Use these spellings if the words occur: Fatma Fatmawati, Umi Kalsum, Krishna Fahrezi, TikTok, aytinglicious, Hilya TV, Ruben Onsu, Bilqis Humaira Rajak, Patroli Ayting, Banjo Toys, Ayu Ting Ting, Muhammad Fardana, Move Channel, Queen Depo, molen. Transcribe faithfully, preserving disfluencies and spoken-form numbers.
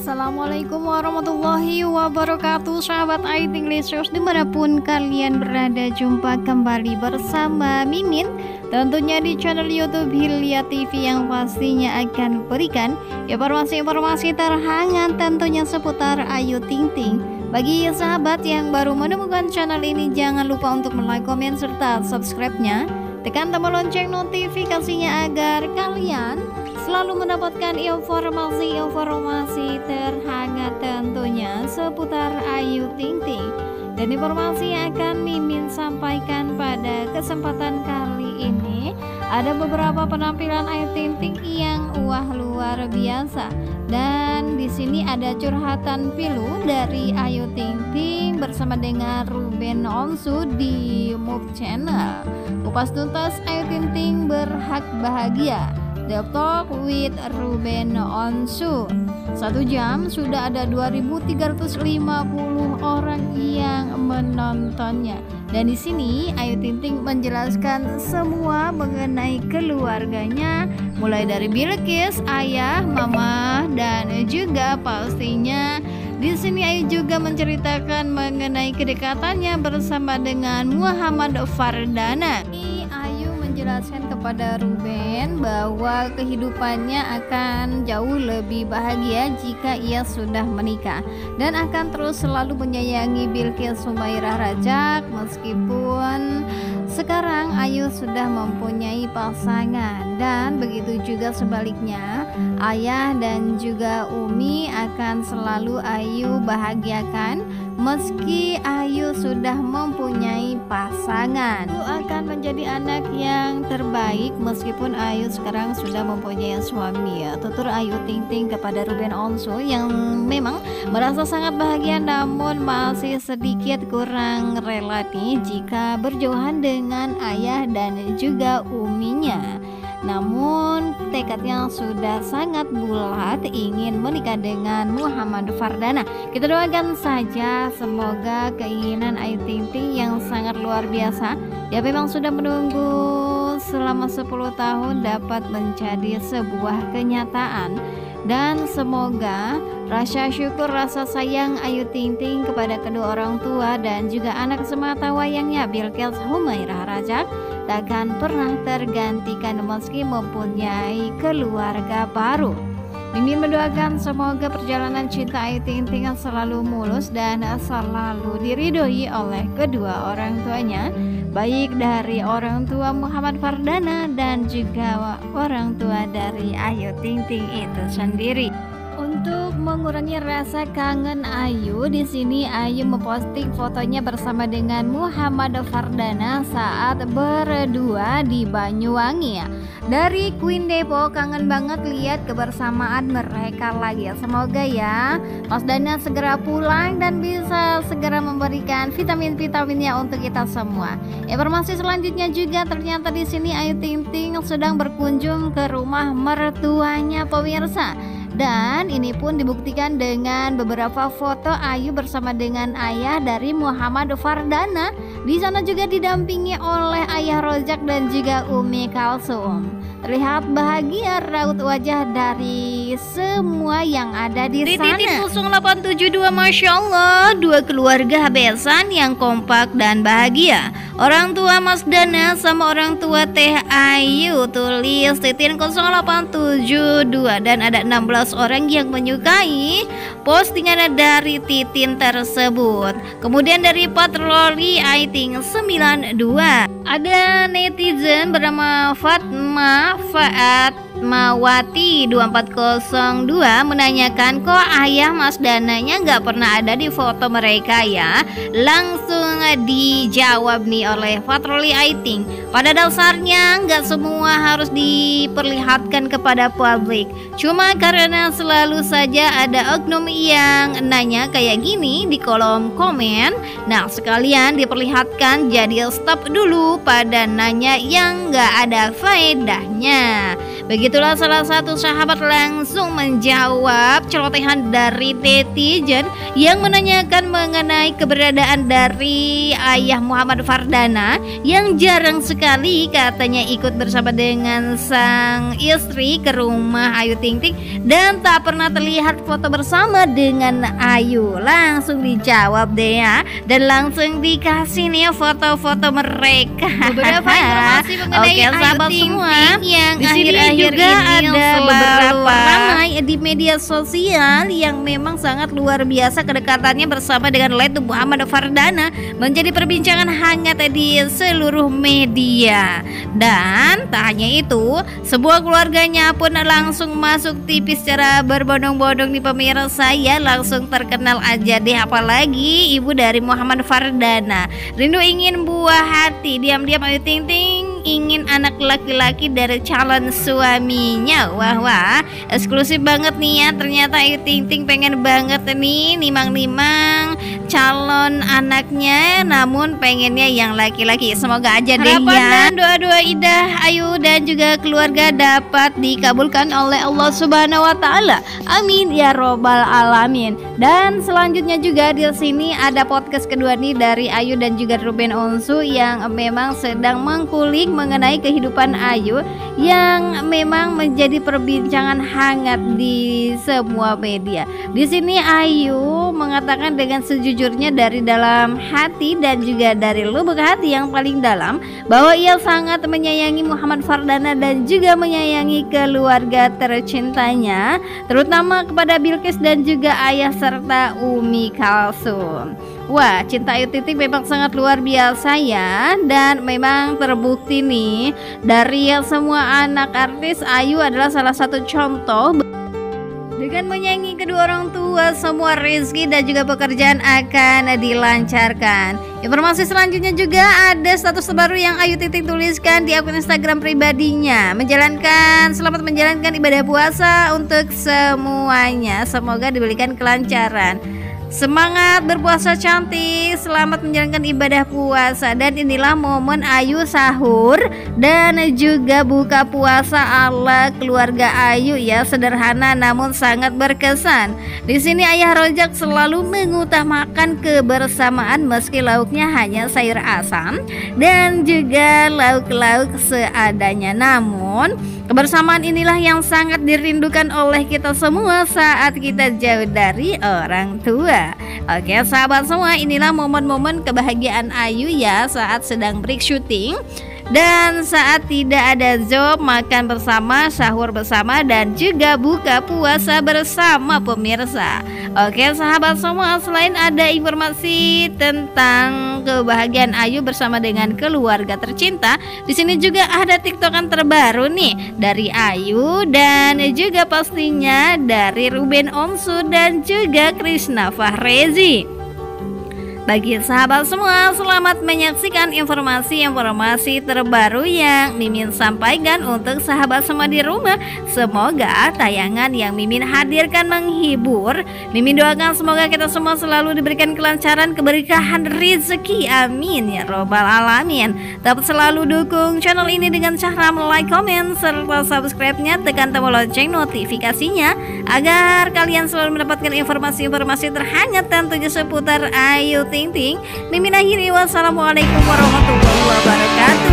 Assalamualaikum warahmatullahi wabarakatuh, sahabat aytinglicious dimanapun kalian berada. Jumpa kembali bersama Mimin tentunya di channel YouTube Hilya T V yang pastinya akan berikan informasi-informasi terhangat tentunya seputar Ayu Ting Ting. Bagi sahabat yang baru menemukan channel ini, jangan lupa untuk like, komen, serta subscribe-nya. Tekan tombol lonceng notifikasinya agar kalian selalu mendapatkan informasi-informasi terhangat tentunya seputar Ayu Ting Ting. Dan informasi yang akan Mimin sampaikan pada kesempatan kali ini, ada beberapa penampilan Ayu Ting Ting yang wah luar biasa. Dan di sini ada curhatan pilu dari Ayu Ting Ting bersama dengan Ruben Onsu di Move Channel. Kupas tuntas Ayu Ting Ting berhak bahagia. Talk with Ruben Onsu. Satu jam sudah ada dua ribu tiga ratus lima puluh orang yang menontonnya. Dan di sini Ayu Ting Ting menjelaskan semua mengenai keluarganya, mulai dari Bilqis, ayah, mama, dan juga pastinya di sini Ayu juga menceritakan mengenai kedekatannya bersama dengan Muhammad Fardana. Jelaskan kepada Ruben bahwa kehidupannya akan jauh lebih bahagia jika ia sudah menikah dan akan terus selalu menyayangi Bilqis Humaira Rajak meskipun sekarang Ayu sudah mempunyai pasangan. Dan begitu juga sebaliknya, ayah dan juga Umi akan selalu Ayu bahagiakan meski Ayu sudah mempunyai pasangan. Ayu akan menjadi anak yang terbaik meskipun Ayu sekarang sudah mempunyai suami, ya. Tutur Ayu Ting Ting kepada Ruben Onsu yang memang merasa sangat bahagia namun masih sedikit kurang rela nih jika berjauhan dengan ayah dan juga uminya. Namun tekadnya sudah sangat bulat ingin menikah dengan Muhammad Fardana. Kita doakan saja semoga keinginan Ayu Ting Ting yang sangat luar biasa, ya, memang sudah menunggu selama sepuluh tahun dapat menjadi sebuah kenyataan. Dan semoga rasa syukur, rasa sayang Ayu Ting Ting kepada kedua orang tua dan juga anak semata wayangnya Bilqis Humaira Rajak takkan pernah tergantikan meski mempunyai keluarga baru. Mimin mendoakan semoga perjalanan cinta Ayu Ting Ting selalu mulus dan selalu diridhoi oleh kedua orang tuanya, baik dari orang tua Muhammad Fardana dan juga orang tua dari Ayu Ting Ting itu sendiri. Untuk mengurangi rasa kangen Ayu, di sini Ayu memposting fotonya bersama dengan Muhammad Fardana saat berdua di Banyuwangi, ya. Dari Queen Depo, kangen banget lihat kebersamaan mereka lagi, ya. Semoga ya Mas Dana segera pulang dan bisa segera memberikan vitamin-vitaminnya untuk kita semua. Informasi selanjutnya juga ternyata di sini Ayu Ting Ting sedang berkunjung ke rumah mertuanya, pemirsa. Dan ini pun dibuktikan dengan beberapa foto Ayu bersama dengan ayah dari Muhammad Fardana. Di sana juga didampingi oleh ayah Rojak dan juga Umi Kalsum. Terlihat bahagia raut wajah dari semua yang ada di sana. Titik nol delapan tujuh dua, Masya Allah, dua keluarga habesan yang kompak dan bahagia. Orang tua Mas Dana sama orang tua Teh Ayu, tulis Titin nol delapan tujuh dua. Dan ada enam belas orang yang menyukai postingan dari Titin tersebut. Kemudian dari Patroli Ayting sembilan dua, ada netizen bernama Fatma Fatmawati dua empat nol dua menanyakan, kok ayah Mas Dananya nggak pernah ada di foto mereka, ya? Langsung dijawab nih oleh Patroli Ayting, pada dasarnya nggak semua harus diperlihatkan kepada publik. Cuma karena selalu saja ada oknum yang nanya kayak gini di kolom komen, nah sekalian diperlihatkan, jadi stop dulu pada nanya yang nggak ada faedahnya. Begitulah salah satu sahabat langsung menjawab celotehan dari netizen yang menanyakan mengenai keberadaan dari ayah Muhammad Fardana yang jarang sekali katanya ikut bersama dengan sang istri ke rumah Ayu Ting Ting dan tak pernah terlihat foto bersama dengan Ayu. Langsung dijawab deh ya, dan langsung dikasih nih foto-foto mereka. Beberapa informasi mengenai okay, sahabat Ayu Ting Ting yang akhir-akhir juga ini ada beberapa ramai di media sosial yang memang sangat luar biasa kedekatannya bersama dengan Letu Muhammad Fardana menjadi perbincangan hangat di seluruh media. Dan tak hanya itu, sebuah keluarganya pun langsung masuk T V secara berbondong-bondong di pemirsa. Ya langsung terkenal aja deh, apalagi ibu dari Muhammad Fardana. Rindu ingin buah hati, diam-diam Ayu Ting Ting ingin anak laki-laki dari calon suaminya. Wah wah, eksklusif banget nih ya. Ternyata Ayu Ting Ting pengen banget nih nimang-nimang calon anaknya, namun pengennya yang laki-laki. Semoga aja deh harapan ya, dan doa-doa idah Ayu dan juga keluarga dapat dikabulkan oleh Allah Subhanahu wa taala. Amin ya robbal alamin. Dan selanjutnya juga di sini ada podcast kedua nih dari Ayu dan juga Ruben Onsu yang memang sedang mengkulik mengenai kehidupan Ayu yang memang menjadi perbincangan hangat di semua media. Di sini Ayu mengatakan dengan sejujurnya dari dalam hati dan juga dari lubuk hati yang paling dalam bahwa ia sangat menyayangi Muhammad Fardana dan juga menyayangi keluarga tercintanya, terutama kepada Bilqis dan juga ayah serta Umi Kalsum. Wah, cinta Ayu Ting Ting memang sangat luar biasa ya, dan memang terbukti nih dari semua anak artis, Ayu adalah salah satu contoh dengan menyayangi kedua orang tua. Semua rezeki dan juga pekerjaan akan dilancarkan. Informasi selanjutnya juga ada status terbaru yang Ayu Ting Ting tuliskan di akun Instagram pribadinya. Menjalankan, selamat menjalankan ibadah puasa untuk semuanya. Semoga diberikan kelancaran. Semangat berpuasa cantik, selamat menjalankan ibadah puasa. Dan inilah momen Ayu sahur dan juga buka puasa ala keluarga Ayu ya, sederhana namun sangat berkesan. Di sini ayah Rojak selalu mengutamakan kebersamaan meski lauknya hanya sayur asam dan juga lauk-lauk seadanya. Namun kebersamaan inilah yang sangat dirindukan oleh kita semua saat kita jauh dari orang tua. Oke sahabat semua, inilah momen-momen kebahagiaan Ayu ya saat sedang break syuting. Dan saat tidak ada job, makan bersama, sahur bersama, dan juga buka puasa bersama pemirsa. Oke sahabat semua, selain ada informasi tentang kebahagiaan Ayu bersama dengan keluarga tercinta, di sini juga ada tiktokan terbaru nih dari Ayu dan juga pastinya dari Ruben Onsu dan juga Krishna Fahrezi. Bagi sahabat semua, selamat menyaksikan informasi-informasi terbaru yang Mimin sampaikan untuk sahabat semua di rumah. Semoga tayangan yang Mimin hadirkan menghibur. Mimin doakan semoga kita semua selalu diberikan kelancaran, keberkahan, rezeki. Amin ya robbal alamin. Tetap selalu dukung channel ini dengan cara like, komen, serta subscribe-nya. Tekan tombol lonceng notifikasinya agar kalian selalu mendapatkan informasi-informasi terhangat tentunya seputar Ayu Ting Ting. Mimin akhiri, wassalamualaikum warahmatullahi wabarakatuh.